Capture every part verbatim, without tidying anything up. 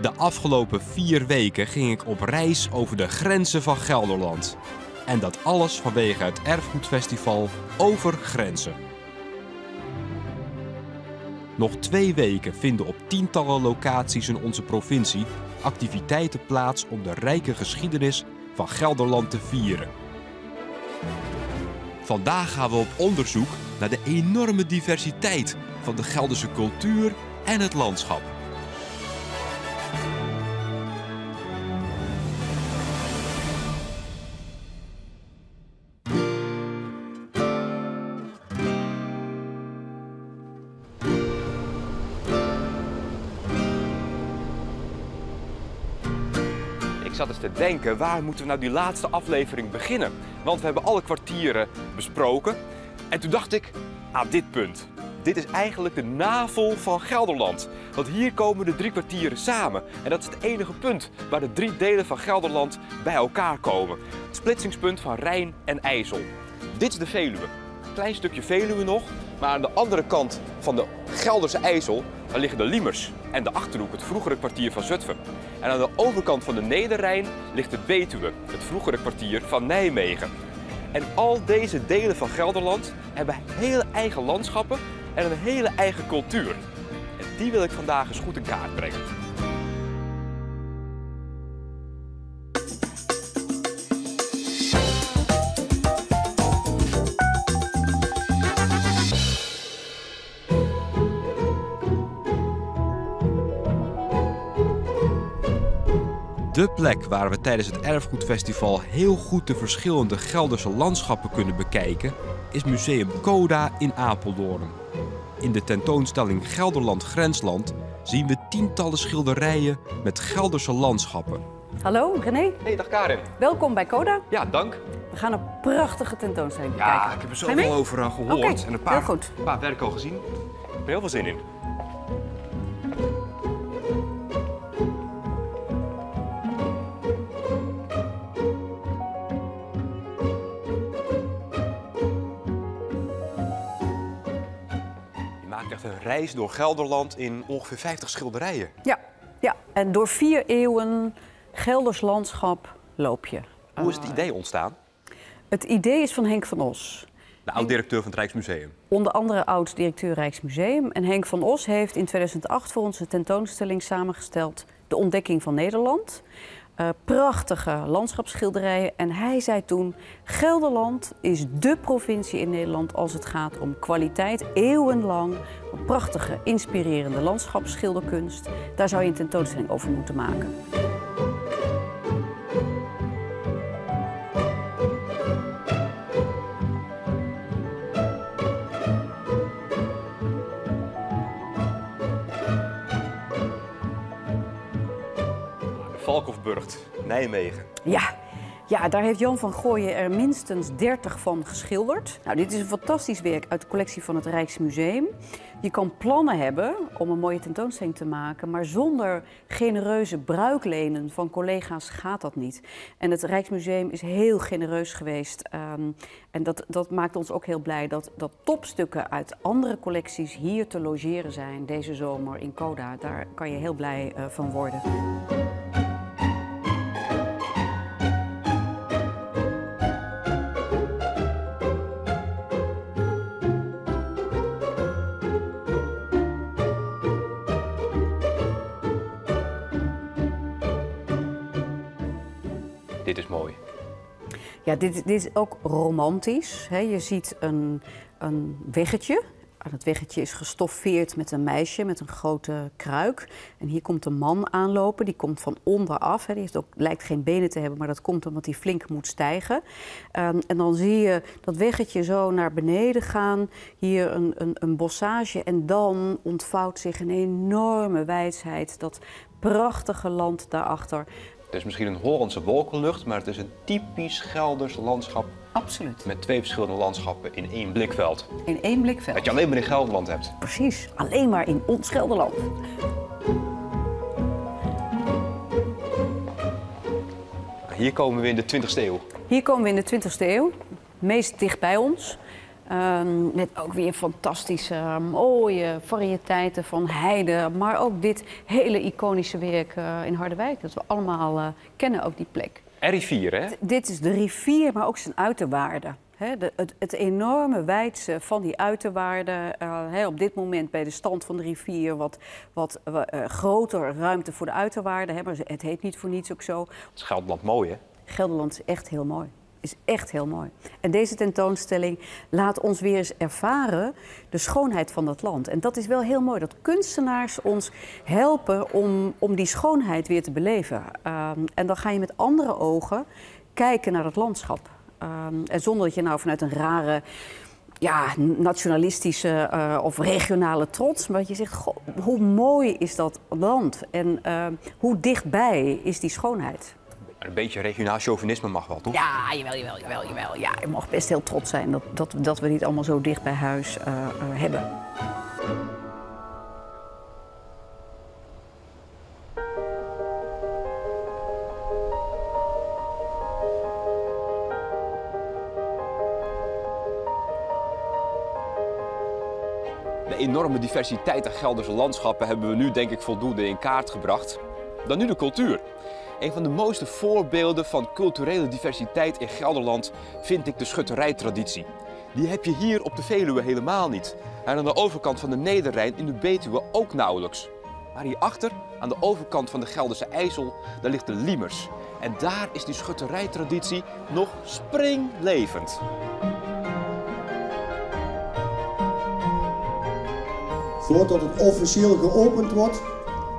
De afgelopen vier weken ging ik op reis over de grenzen van Gelderland. En dat alles vanwege het Erfgoedfestival Over Grenzen. Nog twee weken vinden op tientallen locaties in onze provincie activiteiten plaats om de rijke geschiedenis van Gelderland te vieren. Vandaag gaan we op onderzoek naar de enorme diversiteit van de Gelderse cultuur en het landschap. Ik zat eens te denken, waar moeten we nou die laatste aflevering beginnen? Want we hebben alle kwartieren besproken. En toen dacht ik, aan dit punt. Dit is eigenlijk de navel van Gelderland. Want hier komen de drie kwartieren samen. En dat is het enige punt waar de drie delen van Gelderland bij elkaar komen. Het splitsingspunt van Rijn en IJssel. Dit is de Veluwe. Klein stukje Veluwe nog. Maar aan de andere kant van de Gelderse IJssel, daar liggen de Liemers en de Achterhoek, het vroegere kwartier van Zutphen. En aan de overkant van de Nederrijn ligt de Betuwe, het vroegere kwartier van Nijmegen. En al deze delen van Gelderland hebben hele eigen landschappen en een hele eigen cultuur. En die wil ik vandaag eens goed in kaart brengen. De plek waar we tijdens het Erfgoedfestival heel goed de verschillende Gelderse landschappen kunnen bekijken, is Museum CODA in Apeldoorn. In de tentoonstelling Gelderland-Grensland zien we tientallen schilderijen met Gelderse landschappen. Hallo, René. Hey, dag Karin. Welkom bij CODA. Ja, dank. We gaan een prachtige tentoonstelling bekijken. Ja, ik heb er zoveel over uh, gehoord okay, en een paar, goed. een paar werken al gezien. Ik heb er heel veel zin in. Een reis door Gelderland in ongeveer vijftig schilderijen. Ja, ja. En door vier eeuwen Gelders landschap loop je. Hoe is het idee ontstaan? Het idee is van Henk van Os. De oud-directeur van het Rijksmuseum. Onder andere oud-directeur Rijksmuseum. En Henk van Os heeft in tweeduizend acht voor onze tentoonstelling samengesteld De Ontdekking van Nederland. Uh, prachtige landschapsschilderijen. En hij zei toen, Gelderland is dé provincie in Nederland als het gaat om kwaliteit. Eeuwenlang prachtige, inspirerende landschapsschilderkunst. Daar zou je een tentoonstelling over moeten maken. Valkhofburgt, Nijmegen. Ja. ja, daar heeft Jan van Gooyen er minstens dertig van geschilderd. Nou, dit is een fantastisch werk uit de collectie van het Rijksmuseum. Je kan plannen hebben om een mooie tentoonstelling te maken, maar zonder genereuze bruiklenen van collega's gaat dat niet. En het Rijksmuseum is heel genereus geweest. Um, en dat, dat maakt ons ook heel blij dat, dat topstukken uit andere collecties hier te logeren zijn deze zomer in CODA. Daar kan je heel blij uh, van worden. Dit is mooi. Ja, dit, dit is ook romantisch. Hè? Je ziet een, een weggetje. En dat weggetje is gestoffeerd met een meisje met een grote kruik. En hier komt een man aanlopen. Die komt van onderaf. Hè? Die heeft ook, lijkt geen benen te hebben, maar dat komt omdat hij flink moet stijgen. Um, en dan zie je dat weggetje zo naar beneden gaan. Hier een, een, een bossage. En dan ontvouwt zich een enorme wijsheid. Dat prachtige land daarachter. Het is misschien een Hollandse wolkenlucht, maar het is een typisch Gelders landschap. Absoluut. Met twee verschillende landschappen in één blikveld. In één blikveld. Dat je alleen maar in Gelderland hebt. Precies. Alleen maar in ons Gelderland. Hier komen we in de twintigste eeuw. Hier komen we in de twintigste eeuw. Meest dicht bij ons. Um, met ook weer fantastische, mooie variëteiten van heide. Maar ook dit hele iconische werk uh, in Harderwijk. Dat we allemaal uh, kennen, ook die plek. En rivier, hè? D- dit is de rivier, maar ook zijn uiterwaarden. He, de, het, het enorme wijdse van die uiterwaarden, uh, he, op dit moment bij de stand van de rivier wat, wat uh, groter ruimte voor de uiterwaarden, he, maar het heet niet voor niets ook zo. Het is Gelderland mooi, hè? Gelderland is echt heel mooi. Is echt heel mooi. En deze tentoonstelling laat ons weer eens ervaren de schoonheid van dat land. En dat is wel heel mooi, dat kunstenaars ons helpen om, om die schoonheid weer te beleven. Uh, en dan ga je met andere ogen kijken naar het landschap. Um, en zonder dat je nou vanuit een rare ja, nationalistische uh, of regionale trots... maar je zegt, goh, hoe mooi is dat land en uh, hoe dichtbij is die schoonheid? Een beetje regionaal chauvinisme mag wel, toch? Ja, jawel, jawel, jawel, jawel. Ja, je mag best heel trots zijn dat, dat, dat we dit allemaal zo dicht bij huis uh, uh, hebben. De enorme diversiteit aan Gelderse landschappen hebben we nu denk ik voldoende in kaart gebracht. Dan nu de cultuur. Een van de mooiste voorbeelden van culturele diversiteit in Gelderland vind ik de schutterijtraditie. Die heb je hier op de Veluwe helemaal niet. En aan de overkant van de Nederrijn in de Betuwe ook nauwelijks. Maar hierachter, aan de overkant van de Gelderse IJssel, daar ligt de Liemers. En daar is die schutterijtraditie nog springlevend. Voordat het officieel geopend wordt,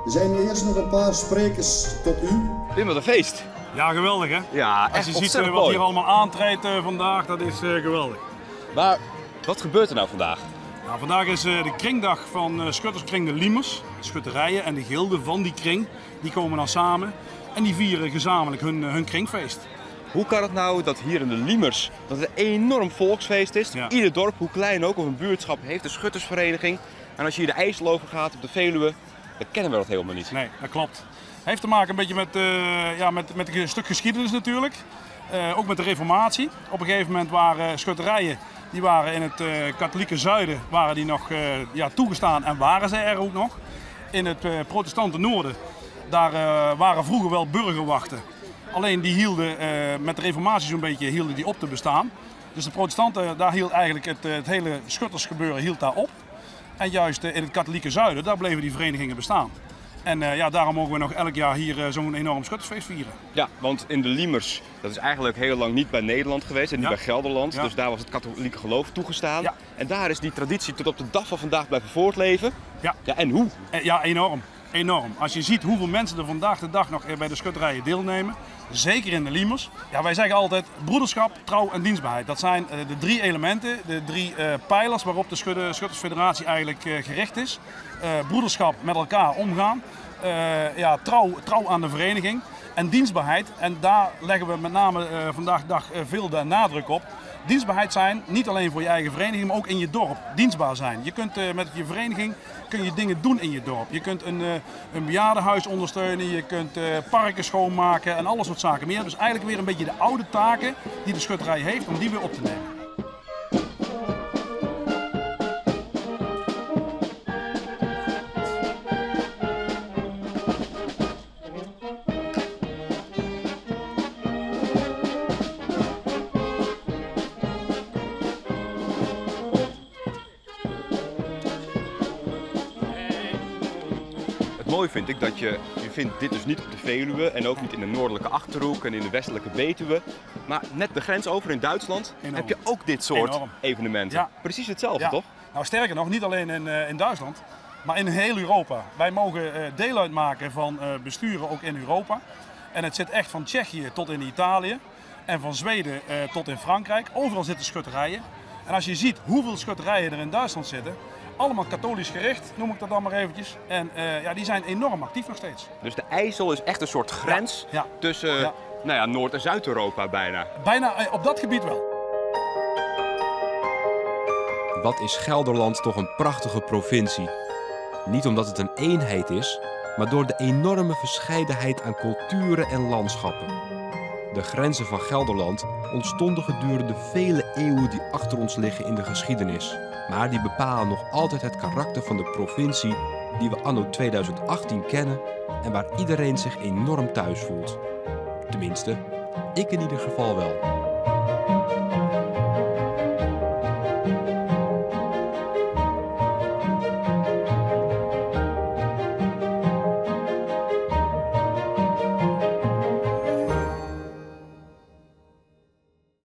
zijn er eerst nog een paar sprekers tot u. Dit was een feest. Ja, geweldig hè? Ja, echt. Als je ziet wat mooi hier allemaal aantreedt uh, vandaag, dat is uh, geweldig. Maar wat gebeurt er nou vandaag? Nou, vandaag is uh, de kringdag van uh, Schutterskring de Liemers. De schutterijen en de gilden van die kring, die komen dan samen en die vieren gezamenlijk hun, uh, hun kringfeest. Hoe kan het nou dat hier in de Liemers dat het een enorm volksfeest is? Ja. Ieder dorp, hoe klein ook, of een buurtschap, heeft een schuttersvereniging. En als je hier de IJssel over gaat, op de Veluwe, dan kennen we dat helemaal niet. Nee, dat klopt. Het heeft te maken een beetje met, uh, ja, met, met een stuk geschiedenis natuurlijk. Uh, ook met de reformatie. Op een gegeven moment waren schutterijen, die waren in het uh, katholieke zuiden waren die nog uh, ja, toegestaan en waren ze er ook nog. In het uh, protestante noorden, daar uh, waren vroeger wel burgerwachten. Alleen die hielden, uh, met de reformatie zo'n beetje, hielden die op te bestaan. Dus de protestanten, daar hield eigenlijk het, het hele schuttersgebeuren hield daar op. En juist in het katholieke zuiden, daar bleven die verenigingen bestaan. En uh, ja, daarom mogen we nog elk jaar hier uh, zo'n enorm schuttersfeest vieren. Ja, want in de Liemers, dat is eigenlijk heel lang niet bij Nederland geweest en niet ja. bij Gelderland. Ja. Dus daar was het katholieke geloof toegestaan. Ja. En daar is die traditie tot op de dag van vandaag blijven voortleven. Ja. Ja, en hoe? Ja, enorm. Enorm. Als je ziet hoeveel mensen er vandaag de dag nog bij de schutterijen deelnemen, zeker in de Liemers. Ja, wij zeggen altijd broederschap, trouw en dienstbaarheid. Dat zijn de drie elementen, de drie uh, pijlers waarop de Schuttersfederatie eigenlijk uh, gericht is. Uh, broederschap, met elkaar omgaan, uh, ja, trouw, trouw aan de vereniging en dienstbaarheid. En daar leggen we met name uh, vandaag de dag uh, veel de nadruk op. Dienstbaarheid zijn, niet alleen voor je eigen vereniging, maar ook in je dorp. Dienstbaar zijn. Je kunt uh, met je vereniging kun je dingen doen in je dorp. Je kunt een, uh, een bejaardenhuis ondersteunen, je kunt uh, parken schoonmaken en alle soort zaken meer. Dus eigenlijk weer een beetje de oude taken die de schutterij heeft, om die weer op te nemen. Mooi vind ik dat je, je vindt dit dus niet op de Veluwe en ook niet in de noordelijke Achterhoek en in de westelijke Betuwe. Maar net de grens over in Duitsland enorm. Heb je ook dit soort enorm. Evenementen. Ja. Precies hetzelfde, ja. toch? Nou, sterker nog, niet alleen in, uh, in Duitsland, maar in heel Europa. Wij mogen uh, deel uitmaken van uh, besturen ook in Europa. En het zit echt van Tsjechië tot in Italië en van Zweden uh, tot in Frankrijk. Overal zitten schutterijen. En als je ziet hoeveel schutterijen er in Duitsland zitten, allemaal katholisch gericht, noem ik dat dan maar eventjes. En uh, ja, die zijn enorm actief nog steeds. Dus de IJssel is echt een soort grens ja, ja. tussen uh, ja. Nou ja, Noord- en Zuid-Europa bijna? Bijna, op dat gebied wel. Wat is Gelderland toch een prachtige provincie. Niet omdat het een eenheid is, maar door de enorme verscheidenheid aan culturen en landschappen. De grenzen van Gelderland ontstonden gedurende vele eeuwen die achter ons liggen in de geschiedenis. Maar die bepalen nog altijd het karakter van de provincie die we anno tweeduizend achttien kennen en waar iedereen zich enorm thuis voelt. Tenminste, ik in ieder geval wel.